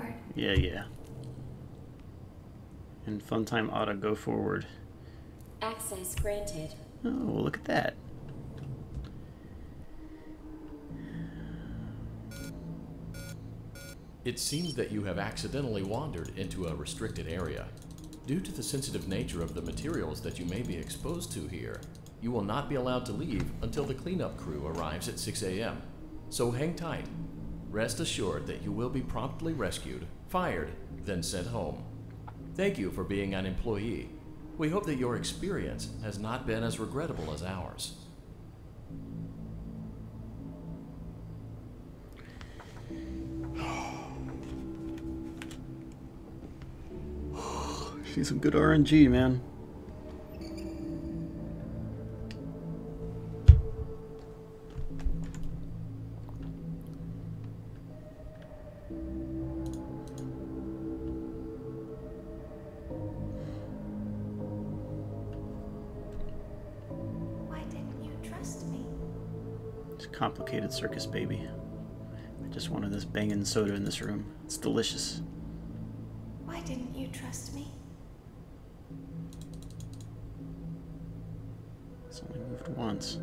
forward. Yeah, yeah. And fun time auto go forward. Access granted. Oh, look at that. It seems that you have accidentally wandered into a restricted area. Due to the sensitive nature of the materials that you may be exposed to here, you will not be allowed to leave until the cleanup crew arrives at 6 a.m. So hang tight. Rest assured that you will be promptly rescued, fired, then sent home. Thank you for being an employee. We hope that your experience has not been as regrettable as ours. See some good RNG, man. Why didn't you trust me? It's a complicated Circus Baby. I just wanted this banging soda in this room. It's delicious. Why didn't you trust me? Only moved once.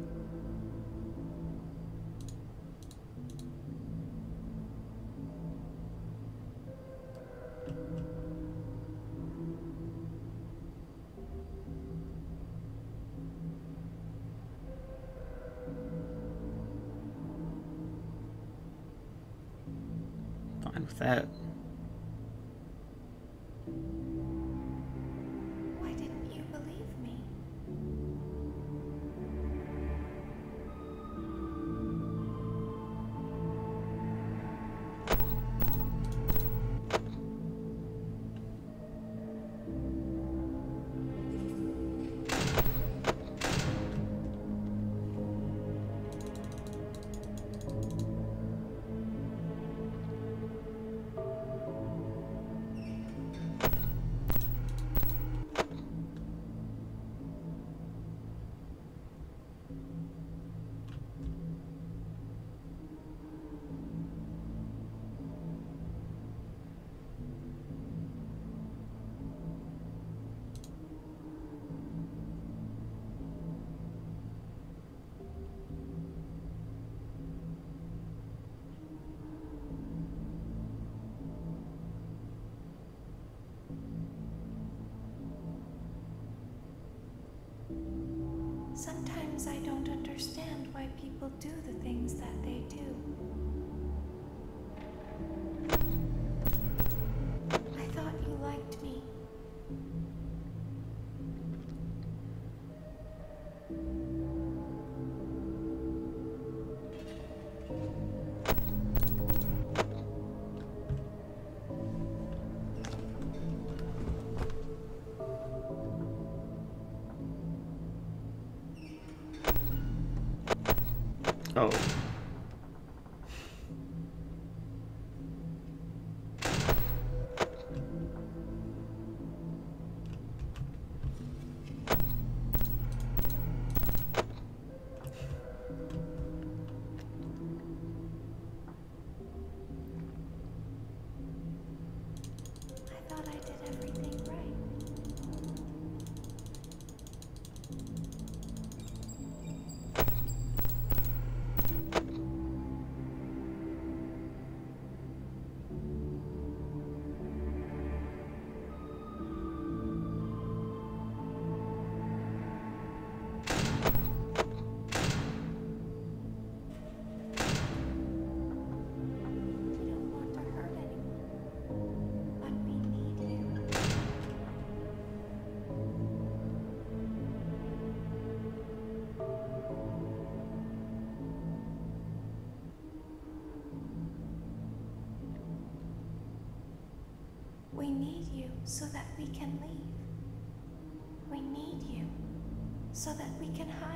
Fine with that. Sometimes I don't understand why people do the things that they do. I thought you liked me. Oh. We need you so that we can leave. We need you so that we can hide.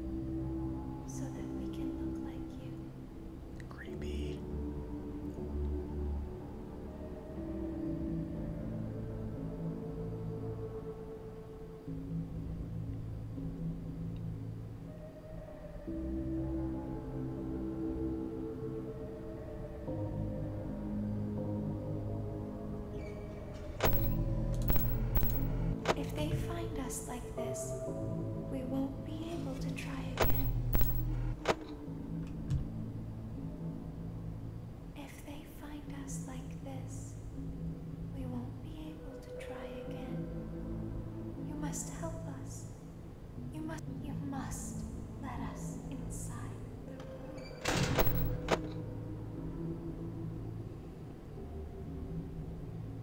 We need you. with this, we won't be able to try again. If they find us like this, we won't be able to try again. You must help us. You must let us inside.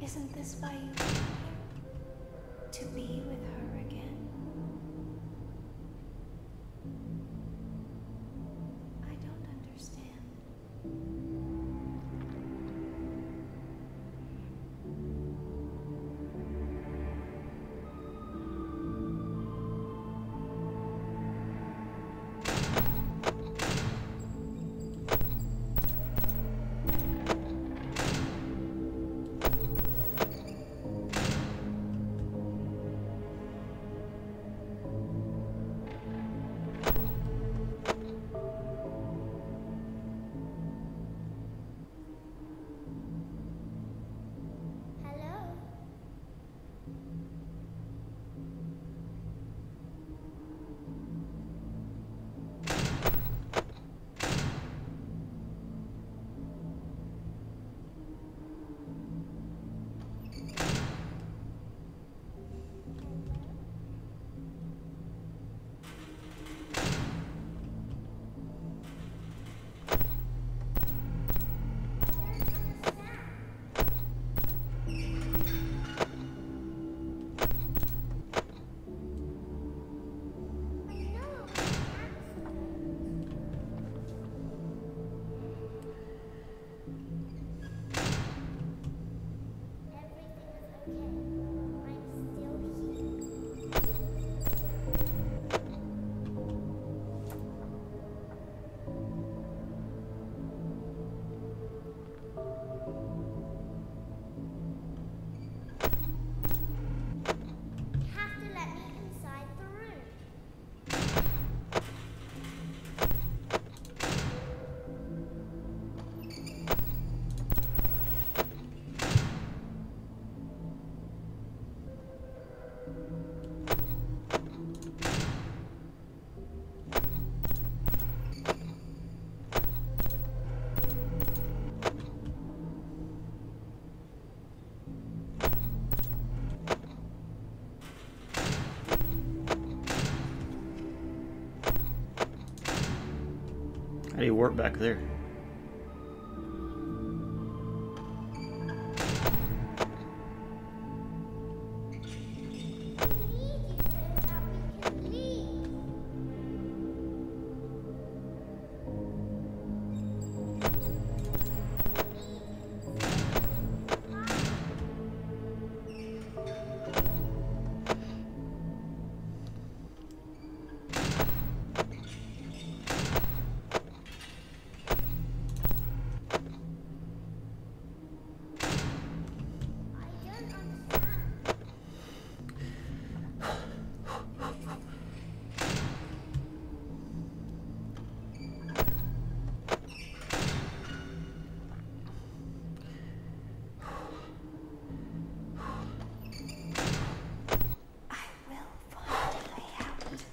Isn't this why you came here? To be with her again? I don't understand. How do you work back there?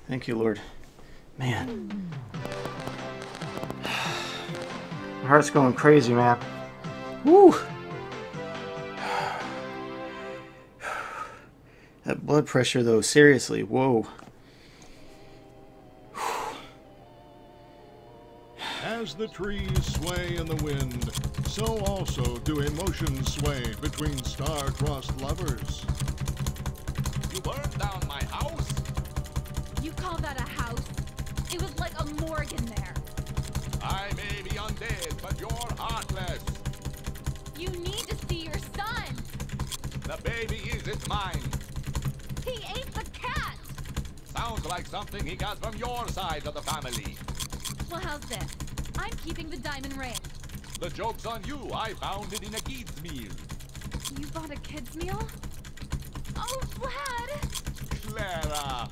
Thank you, Lord. Man. My heart's going crazy, man. Woo! That blood pressure, though, seriously. Whoa. As the trees sway in the wind, so also do emotions sway between star-crossed lovers. You burned down my house? You call that a house? It was like a morgue in there. I may be undead, but you're heartless. You need to see your son. The baby isn't mine. He ate the cat. Sounds like something he got from your side of the family. Well, how's this? I'm keeping the diamond ring. The joke's on you. I found it in a kid's meal. You bought a kid's meal? Oh, Vlad! Clara!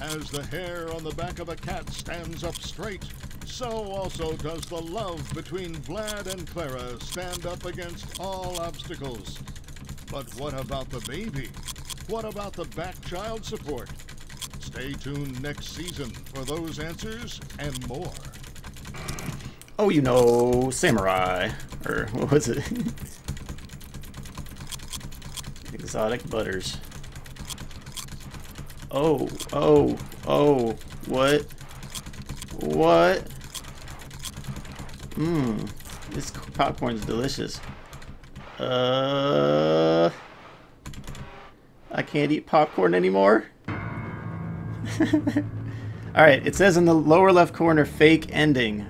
As the hair on the back of a cat stands up straight, so also does the love between Vlad and Clara stand up against all obstacles. But what about the baby? What about the back child support? Stay tuned next season for those answers and more. Oh, you know, samurai. Or what was it? Exotic butters. Oh, oh, oh, what? What? Mmm, this popcorn's delicious. I can't eat popcorn anymore? Alright, it says in the lower left corner, fake ending.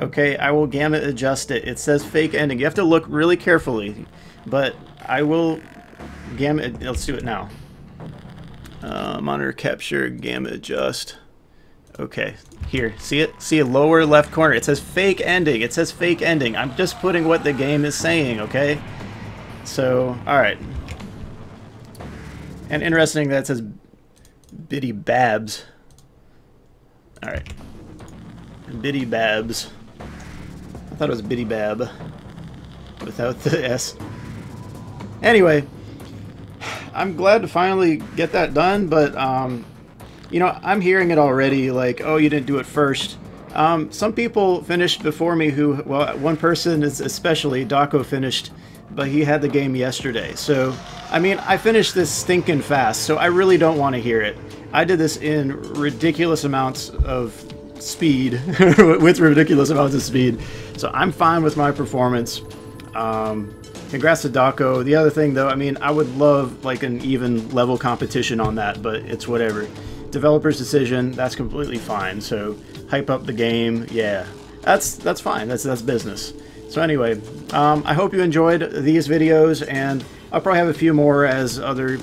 Okay, I will gamut adjust it. It says fake ending. You have to look really carefully, but I will gamut. Let's do it now. Monitor capture, gamut adjust. Okay, here, see it? See a lower left corner. It says fake ending. It says fake ending. I'm just putting what the game is saying, okay? So, alright. And interesting that it says Biddy Babs. Alright. Biddy Babs. I thought it was Biddy Bab. Without the S. Anyway, I'm glad to finally get that done, but, you know, I'm hearing it already, like, oh, you didn't do it first. Some people finished before me who, well, one person is especially, Dawko finished, but he had the game yesterday. So, I mean, I finished this stinking fast, so I really don't want to hear it. I did this in ridiculous amounts of speed, with ridiculous amounts of speed. So I'm fine with my performance. Congrats to Dawko. The other thing, though, I mean, I would love, like, an even level competition on that, but it's whatever. Developer's decision, that's completely fine. So hype up the game, yeah, that's fine, that's business. So anyway, I hope you enjoyed these videos, and I'll probably have a few more as other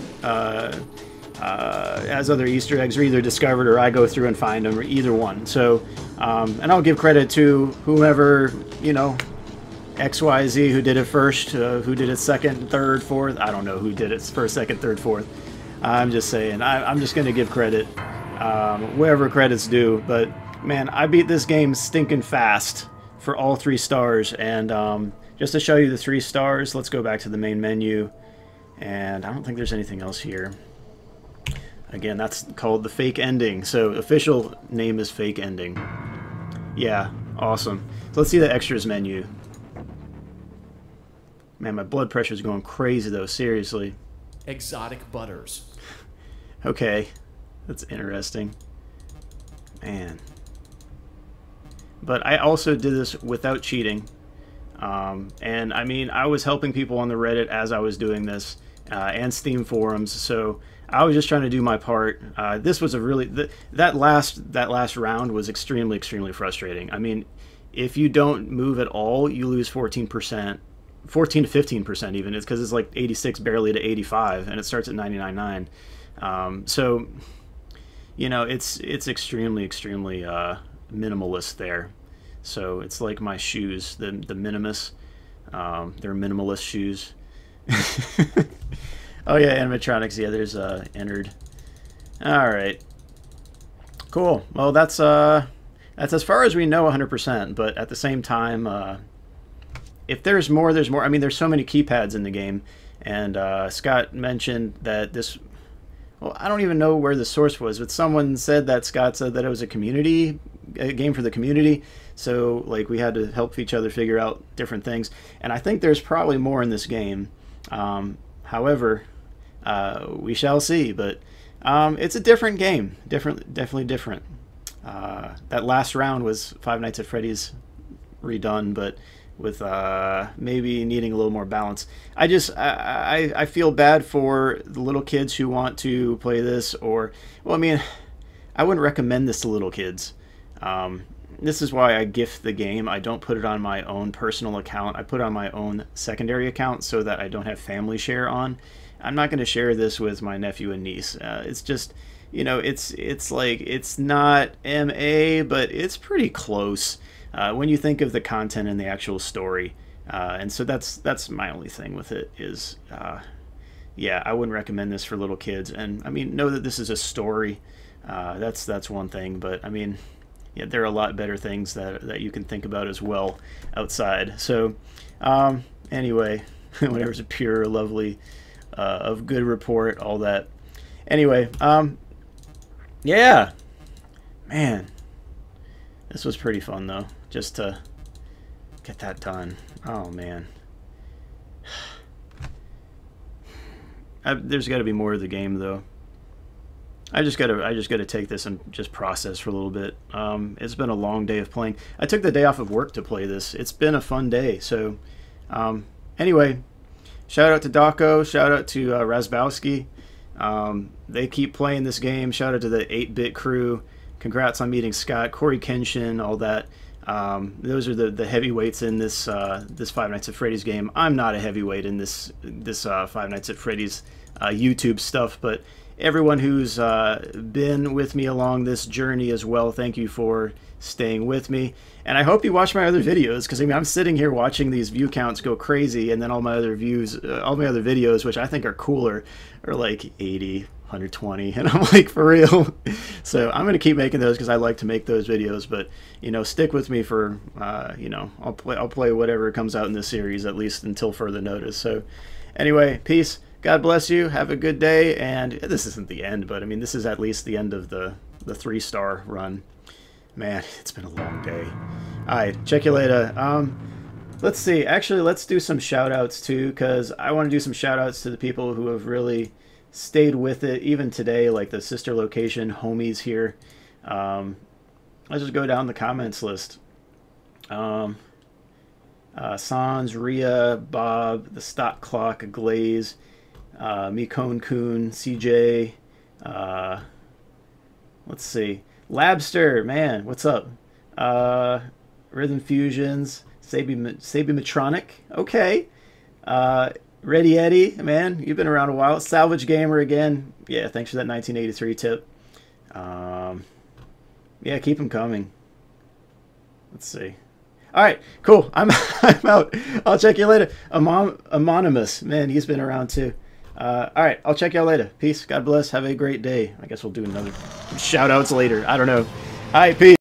Easter eggs are either discovered or I go through and find them, or either one. So and I'll give credit to whomever, you know, XYZ, who did it first, who did it second, third, fourth. I don't know who did it first, second, third, fourth. I'm just saying, I'm just gonna give credit wherever credit's due. But man, I beat this game stinking fast for all 3 stars. And just to show you the 3 stars, let's go back to the main menu, and I don't think there's anything else here. Again, that's called the fake ending, so official name is fake ending. Yeah, awesome. So let's see the extras menu. Man, my blood pressure's going crazy though, seriously. Exotic butters. Okay, that's interesting. Man. But I also did this without cheating. And I mean, I was helping people on the Reddit as I was doing this, and Steam forums, so I was just trying to do my part. This was a really... that last round was extremely, extremely frustrating. I mean, if you don't move at all, you lose 14%. 14 to 15% even. It's because it's like 86 barely to 85, and it starts at 99.9. So, you know, it's extremely, extremely minimalist there. So it's like my shoes, the minimus. They're minimalist shoes. Oh yeah, animatronics. Yeah, there's entered. All right, cool. Well, that's as far as we know, 100%. But at the same time. If there's more, there's more. I mean, there's so many keypads in the game, and Scott mentioned that this... Well, I don't even know where the source was, but someone said that Scott said that it was a game for the community, so like we had to help each other figure out different things. And I think there's probably more in this game. However, we shall see, but it's a different game. Definitely different. That last round was Five Nights at Freddy's redone, but... with maybe needing a little more balance. I feel bad for the little kids who want to play this, or, well, I mean, I wouldn't recommend this to little kids. This is why I gift the game. I don't put it on my own personal account. I put it on my own secondary account so that I don't have family share on. I'm not going to share this with my nephew and niece. It's just, you know, it's like, it's not MA, but it's pretty close. When you think of the content and the actual story, and so that's my only thing with it is, yeah, I wouldn't recommend this for little kids. And I mean, know that this is a story. That's one thing, but I mean, yeah, there are a lot better things that you can think about as well outside. So, anyway, whatever's a pure, lovely, of good report, all that. Anyway, yeah, man, this was pretty fun though, just to get that done. Oh man, there's got to be more of the game though. I just gotta take this and just process for a little bit. It's been a long day of playing. I took the day off of work to play this. It's been a fun day. So, anyway, shout out to Dawko. Shout out to Razbowski. They keep playing this game. Shout out to the 8-bit crew. Congrats on meeting Scott, Corey Kenshin, all that. Those are the heavyweights in this this Five Nights at Freddy's game. I'm not a heavyweight in this Five Nights at Freddy's YouTube stuff, but everyone who's been with me along this journey as well, thank you for staying with me. And I hope you watch my other videos, because I mean, I'm sitting here watching these view counts go crazy, and then all my other views, all my other videos, which I think are cooler, are like 80, 120, and I'm like, for real? So I'm going to keep making those because I like to make those videos, but, you know, stick with me for, you know, I'll play whatever comes out in this series, at least until further notice. So anyway, peace. God bless you. Have a good day. And this isn't the end, but I mean, this is at least the end of the 3-star run. Man, it's been a long day. All right, check you later. Let's see. Actually, let's do some shout-outs, too, because I want to do some shout-outs to the people who have really stayed with it, even today, like the Sister Location homies here. Let's just go down the comments list. Sans, Rhea, Bob, The Stock Clock, Glaze, Mikon Kun, CJ, let's see, Labster, man, what's up? Rhythm Fusions, Sabimatronic, okay. Ready Eddie, man, you've been around a while. Salvage Gamer again, yeah, thanks for that 1983 tip. Yeah, keep them coming. Let's see. All right, cool. I'm out. I'll check you later. Anonymous, man, he's been around too. All right, I'll check y'all later. Peace. God bless. Have a great day. I guess we'll do another shout-outs later. I don't know. All right, peace.